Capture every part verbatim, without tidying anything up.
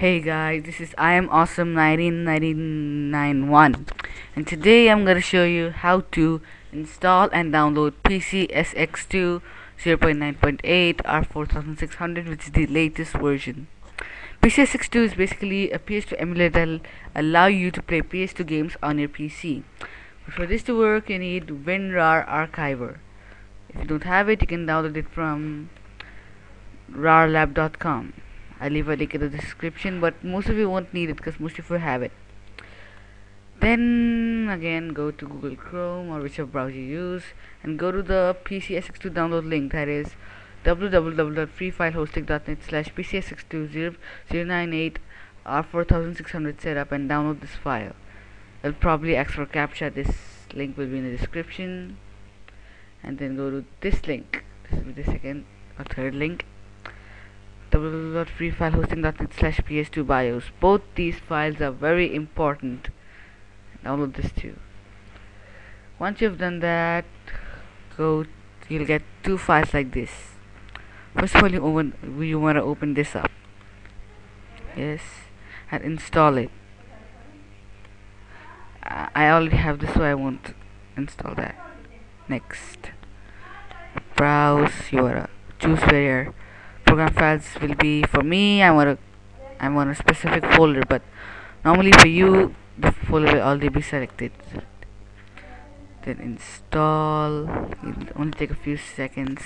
Hey guys, this is I am awesome one nine nine nine one, and today I'm gonna show you how to install and download P C S X two zero point nine point eight R forty-six hundred, which is the latest version. P C S X two is basically a P S two emulator that'll allow you to play P S two games on your P C. But for this to work, you need WinRAR archiver. If you don't have it, you can download it from rarlab dot com. I'll leave a link in the description, but most of you won't need it because most of you have it. Then again, go to Google Chrome or whichever browser you use and go to the P C S X two download link, that is w w w dot free file hosting dot net slash P C S X two zero nine eight R forty-six hundred setup, and download this file. I'll probably ask for CAPTCHA. This link will be in the description, and then go to this link. This will be the second or third link, w w w dot free file hosting dot net slash P S two BIOS. Both these files are very important. Download this too. Once you've done that, go you'll get two files like this. First of all, you open you want to open this up, yes, and install it. I already have this, so I won't install that. Next, browse. You wanna choose where your program files will be. For me, I'm on a I'm on a specific folder, but normally for you the folder will already be selected. Then install. It'll only take a few seconds.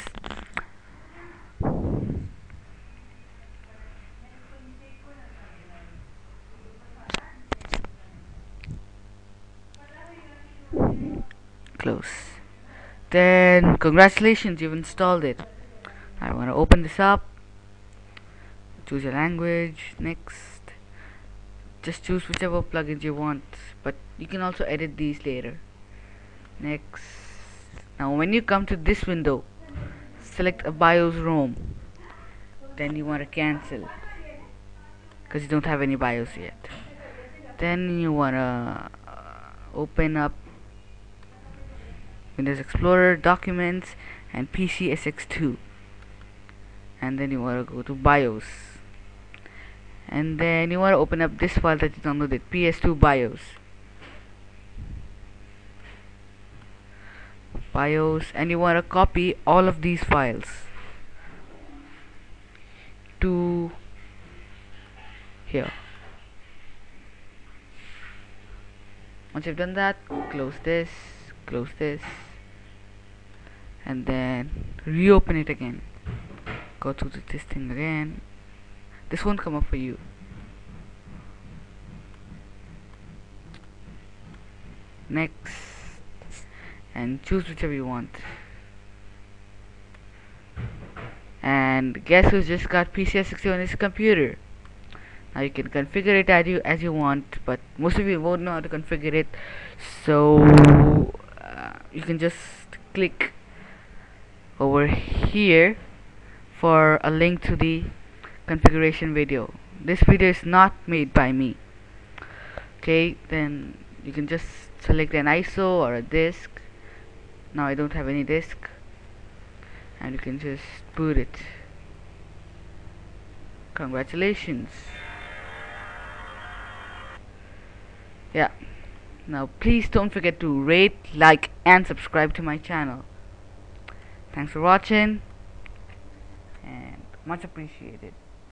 Close. Then congratulations, you've installed it. I want to open this up. Choose your language. Next, just choose whichever plugins you want, but you can also edit these later. Next, now when you come to this window, select a BIOS ROM. Then you want to cancel because you don't have any BIOS yet. Then you want to open up Windows Explorer, Documents, and P C S X two, and then you want to go to BIOS, and then you want to open up this file that you downloaded, P S two BIOS BIOS and you want to copy all of these files to here. Once you've done that, close this, close this, and then reopen it again. Go through this thing again. This won't come up for you. Next, and choose whichever you want. And guess who's just got P C S X two on his computer? Now you can configure it as you as you want, but most of you won't know how to configure it, so uh, you can just click over here for a link to the configuration video. This video is not made by me. Okay, then you can just select an I S O or a disk. Now I don't have any disk, and you can just boot it. Congratulations. Yeah, now please don't forget to rate, like, and subscribe to my channel. Thanks for watching, and much appreciated.